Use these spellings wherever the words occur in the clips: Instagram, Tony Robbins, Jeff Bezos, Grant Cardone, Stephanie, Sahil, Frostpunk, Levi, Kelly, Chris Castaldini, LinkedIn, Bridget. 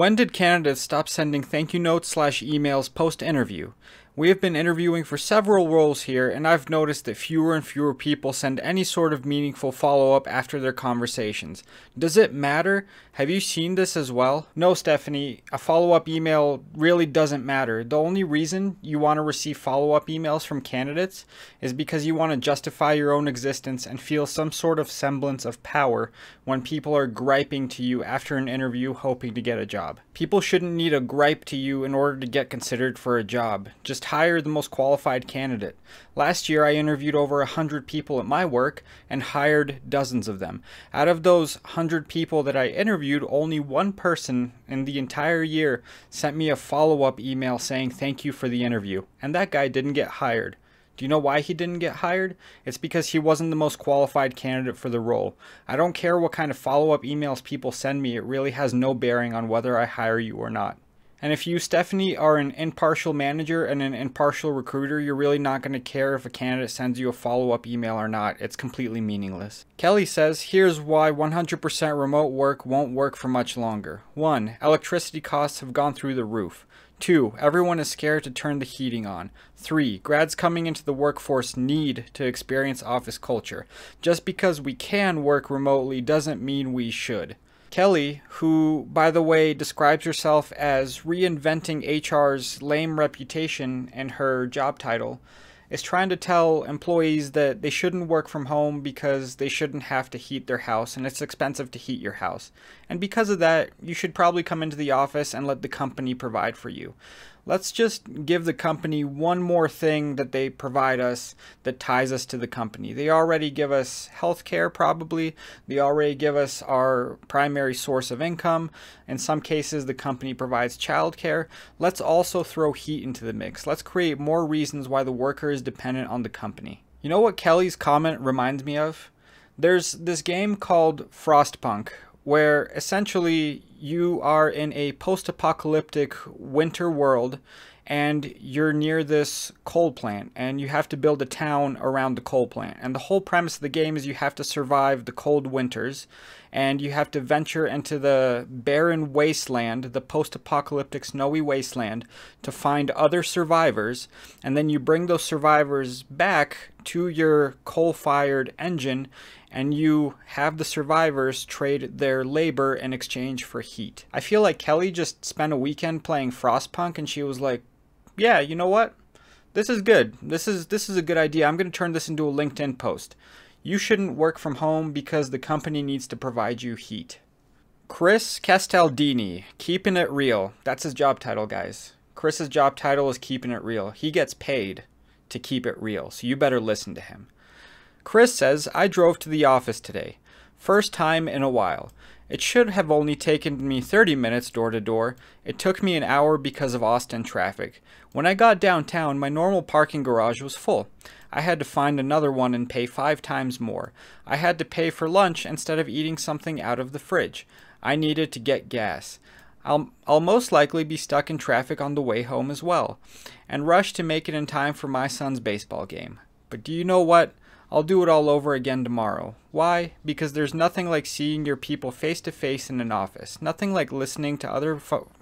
When did candidates stop sending thank you notes / emails post-interview? We have been interviewing for several roles here, and I've noticed that fewer and fewer people send any sort of meaningful follow-up after their conversations. Does it matter? Have you seen this as well? No, Stephanie, a follow-up email really doesn't matter. The only reason you want to receive follow-up emails from candidates is because you want to justify your own existence and feel some sort of semblance of power when people are griping to you after an interview hoping to get a job. People shouldn't need a gripe to you in order to get considered for a job. Just hire the most qualified candidate. Last year, I interviewed over 100 people at my work and hired dozens of them. Out of those 100 people that I interviewed, only one person in the entire year sent me a follow-up email saying thank you for the interview, and that guy didn't get hired. Do you know why he didn't get hired? It's because he wasn't the most qualified candidate for the role. I don't care what kind of follow-up emails people send me, it really has no bearing on whether I hire you or not. And if you, Stephanie, are an impartial manager and an impartial recruiter, you're really not going to care if a candidate sends you a follow-up email or not. It's completely meaningless. Kelly says, here's why 100% remote work won't work for much longer. 1. Electricity costs have gone through the roof. 2. Everyone is scared to turn the heating on. 3. Grads coming into the workforce need to experience office culture. Just because we can work remotely doesn't mean we should. Kelly, who, by the way, describes herself as reinventing HR's lame reputation in her job title, is trying to tell employees that they shouldn't work from home because they shouldn't have to heat their house, and it's expensive to heat your house. And because of that, you should probably come into the office and let the company provide for you. Let's just give the company one more thing that they provide us that ties us to the company. They already give us health care, probably. They already give us our primary source of income. In some cases, the company provides childcare. Let's also throw heat into the mix. Let's create more reasons why the worker is dependent on the company. You know what Kelly's comment reminds me of? There's this game called Frostpunk, where essentially you are in a post-apocalyptic winter world and you're near this coal plant and you have to build a town around the coal plant. And the whole premise of the game is you have to survive the cold winters and you have to venture into the barren wasteland, the post-apocalyptic snowy wasteland, to find other survivors. And then you bring those survivors back to your coal-fired engine and you have the survivors trade their labor in exchange for heat. I feel like Kelly just spent a weekend playing Frostpunk and she was like, yeah, you know what? This is good. This is a good idea. I'm going to turn this into a LinkedIn post. You shouldn't work from home because the company needs to provide you heat. Chris Castaldini, keeping it real. That's his job title, guys. Chris's job title is keeping it real. He gets paid to keep it real, so you better listen to him. Chris says, I drove to the office today. First time in a while. It should have only taken me 30 minutes door to door. It took me an hour because of Austin traffic. When I got downtown, my normal parking garage was full. I had to find another one and pay 5 times more. I had to pay for lunch instead of eating something out of the fridge. I needed to get gas. I'll most likely be stuck in traffic on the way home as well, and rush to make it in time for my son's baseball game. But do you know what? I'll do it all over again tomorrow. Why? Because there's nothing like seeing your people face to face in an office. Nothing like listening to other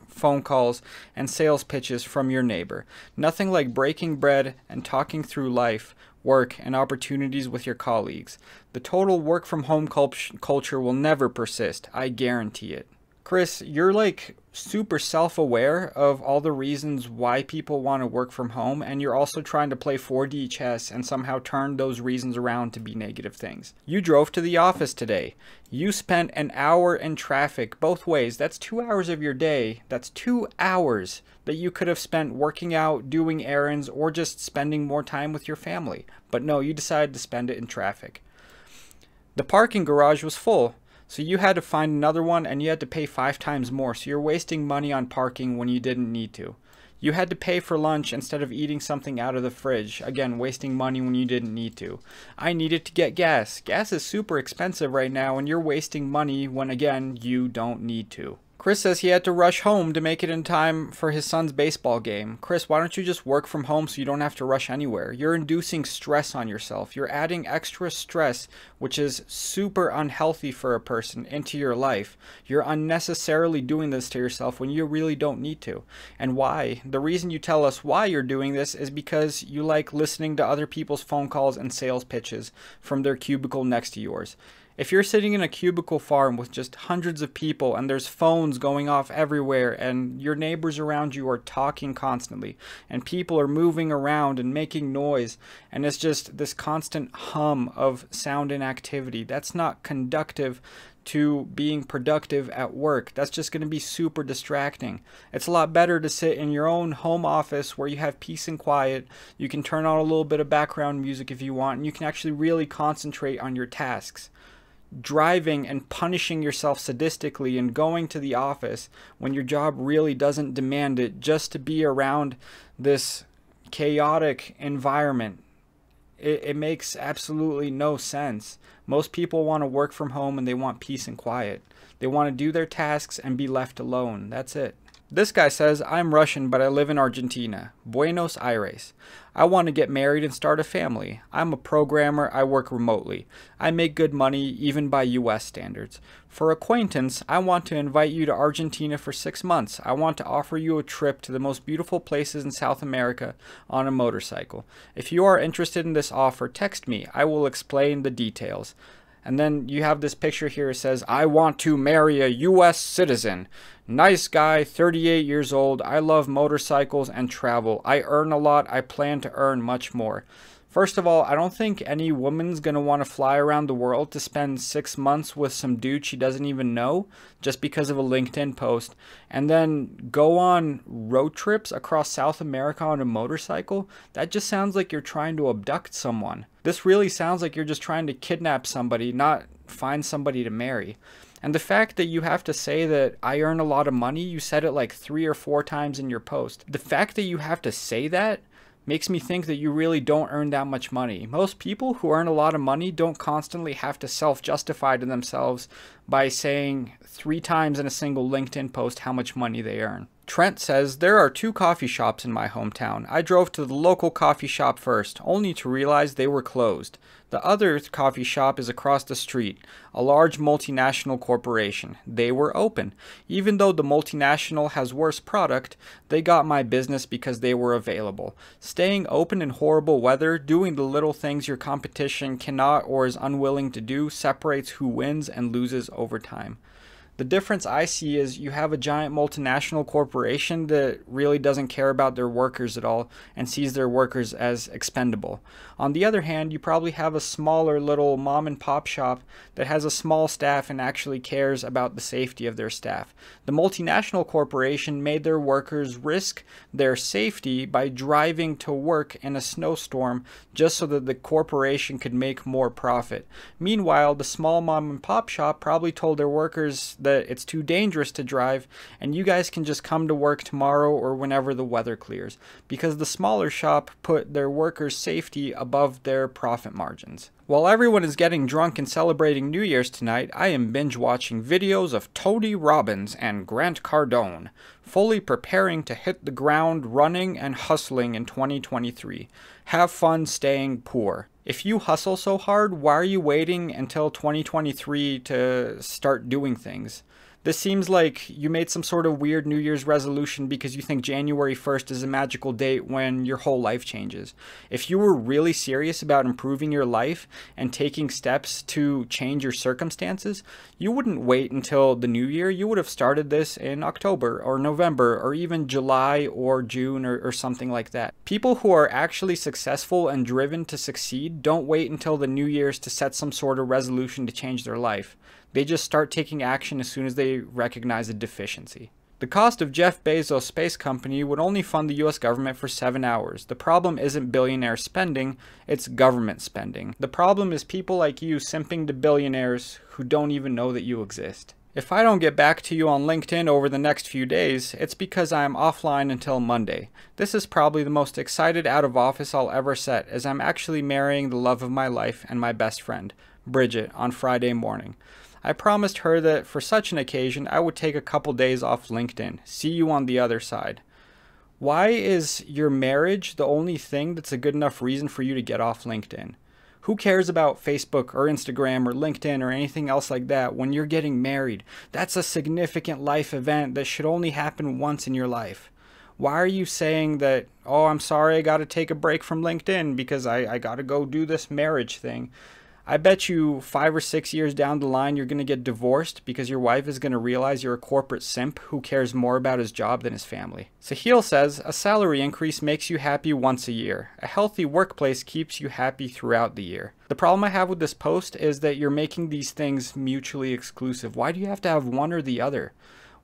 phone calls and sales pitches from your neighbor. Nothing like breaking bread and talking through life, work, and opportunities with your colleagues. The total work from home culture will never persist. I guarantee it. Chris, you're like super self-aware of all the reasons why people want to work from home, and you're also trying to play 4D chess and somehow turn those reasons around to be negative things. You drove to the office today. You spent an hour in traffic both ways. That's 2 hours of your day. That's 2 hours that you could have spent working out, doing errands, or just spending more time with your family. But no, you decided to spend it in traffic. The parking garage was full. So you had to find another one and you had to pay 5 times more, so you're wasting money on parking when you didn't need to. You had to pay for lunch instead of eating something out of the fridge, again wasting money when you didn't need to. I needed to get gas. Gas is super expensive right now and you're wasting money when, again, you don't need to. Chris says he had to rush home to make it in time for his son's baseball game. Chris, why don't you just work from home so you don't have to rush anywhere? You're inducing stress on yourself. You're adding extra stress, which is super unhealthy for a person, into your life. You're unnecessarily doing this to yourself when you really don't need to. And why? The reason you tell us why you're doing this is because you like listening to other people's phone calls and sales pitches from their cubicle next to yours. If you're sitting in a cubicle farm with just hundreds of people and there's phones going off everywhere and your neighbors around you are talking constantly and people are moving around and making noise and it's just this constant hum of sound and activity, that's not conducive to being productive at work. That's just going to be super distracting. It's a lot better to sit in your own home office where you have peace and quiet. You can turn on a little bit of background music if you want and you can actually really concentrate on your tasks. Driving and punishing yourself sadistically and going to the office when your job really doesn't demand it just to be around this chaotic environment, it makes absolutely no sense. Most people want to work from home and they want peace and quiet. They want to do their tasks and be left alone. That's it. This guy says, I'm Russian, but I live in Argentina, Buenos Aires. I want to get married and start a family. I'm a programmer. I work remotely. I make good money, even by US standards. For acquaintance, I want to invite you to Argentina for 6 months. I want to offer you a trip to the most beautiful places in South America on a motorcycle. If you are interested in this offer, text me. I will explain the details. And then you have this picture here. It says, I want to marry a U.S. citizen. Nice guy, 38 years old. I love motorcycles and travel. I earn a lot. I plan to earn much more. First of all, I don't think any woman's going to want to fly around the world to spend 6 months with some dude she doesn't even know just because of a LinkedIn post. And then go on road trips across South America on a motorcycle. That just sounds like you're trying to abduct someone. This really sounds like you're just trying to kidnap somebody, not find somebody to marry. And the fact that you have to say that I earn a lot of money, you said it like 3 or 4 times in your post. The fact that you have to say that makes me think that you really don't earn that much money. Most people who earn a lot of money don't constantly have to self-justify to themselves by saying 3 times in a single LinkedIn post how much money they earn. Trent says, there are 2 coffee shops in my hometown. I drove to the local coffee shop first, only to realize they were closed. The other coffee shop is across the street, a large multinational corporation. They were open. Even though the multinational has worse product, they got my business because they were available. Staying open in horrible weather, doing the little things your competition cannot or is unwilling to do, separates who wins and loses over time. The difference I see is you have a giant multinational corporation that really doesn't care about their workers at all and sees their workers as expendable. On the other hand, you probably have a smaller little mom and pop shop that has a small staff and actually cares about the safety of their staff. The multinational corporation made their workers risk their safety by driving to work in a snowstorm just so that the corporation could make more profit. Meanwhile, the small mom and pop shop probably told their workers that it's too dangerous to drive and you guys can just come to work tomorrow or whenever the weather clears, because the smaller shop put their workers' safety above their profit margins. While everyone is getting drunk and celebrating New Year's tonight, I am binge watching videos of Tony Robbins and Grant Cardone, fully preparing to hit the ground running and hustling in 2023. Have fun staying poor. If you hustle so hard, why are you waiting until 2023 to start doing things? This seems like you made some sort of weird New Year's resolution because you think January 1st is a magical date when your whole life changes. If you were really serious about improving your life and taking steps to change your circumstances, you wouldn't wait until the new year. You would have started this in October or November or even July or June or something like that. People who are actually successful and driven to succeed don't wait until the new year's to set some sort of resolution to change their life. They just start taking action as soon as they recognize a deficiency. The cost of Jeff Bezos' space company would only fund the US government for 7 hours. The problem isn't billionaire spending, it's government spending. The problem is people like you simping to billionaires who don't even know that you exist. If I don't get back to you on LinkedIn over the next few days, it's because I am offline until Monday. This is probably the most excited out of office I'll ever set, as I'm actually marrying the love of my life and my best friend, Bridget, on Friday morning. I promised her that for such an occasion, I would take a couple days off LinkedIn. See you on the other side. Why is your marriage the only thing that's a good enough reason for you to get off LinkedIn? Who cares about Facebook or Instagram or LinkedIn or anything else like that when you're getting married? That's a significant life event that should only happen once in your life. Why are you saying that, oh, I'm sorry, I got to take a break from LinkedIn because I got to go do this marriage thing? I bet you 5 or 6 years down the line, you're going to get divorced because your wife is going to realize you're a corporate simp who cares more about his job than his family. Sahil says, a salary increase makes you happy once a year. A healthy workplace keeps you happy throughout the year. The problem I have with this post is that you're making these things mutually exclusive. Why do you have to have one or the other?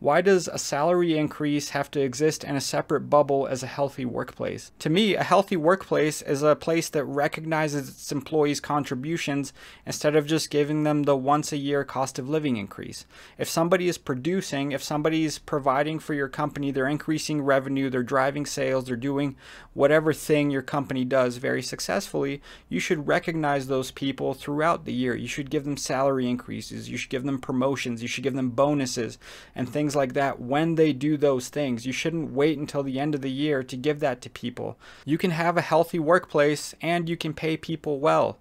Why does a salary increase have to exist in a separate bubble as a healthy workplace? To me, a healthy workplace is a place that recognizes its employees' contributions instead of just giving them the once-a-year cost of living increase. If somebody is producing, if somebody is providing for your company, they're increasing revenue, they're driving sales, they're doing whatever thing your company does very successfully, you should recognize those people throughout the year. You should give them salary increases, you should give them promotions, you should give them bonuses, and things like that when they do those things. You shouldn't wait until the end of the year to give that to people. You can have a healthy workplace and you can pay people well.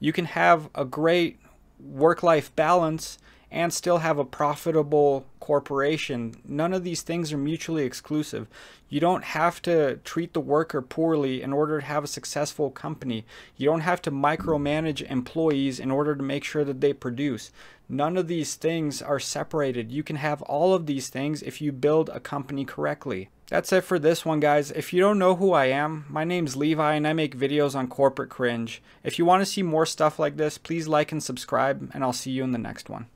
You can have a great work-life balance and still have a profitable corporation. None of these things are mutually exclusive. You don't have to treat the worker poorly in order to have a successful company. You don't have to micromanage employees in order to make sure that they produce. None of these things are separated. You can have all of these things if you build a company correctly. That's it for this one, guys. If you don't know who I am, my name's Levi and I make videos on corporate cringe. If you want to see more stuff like this, please like and subscribe, and I'll see you in the next one.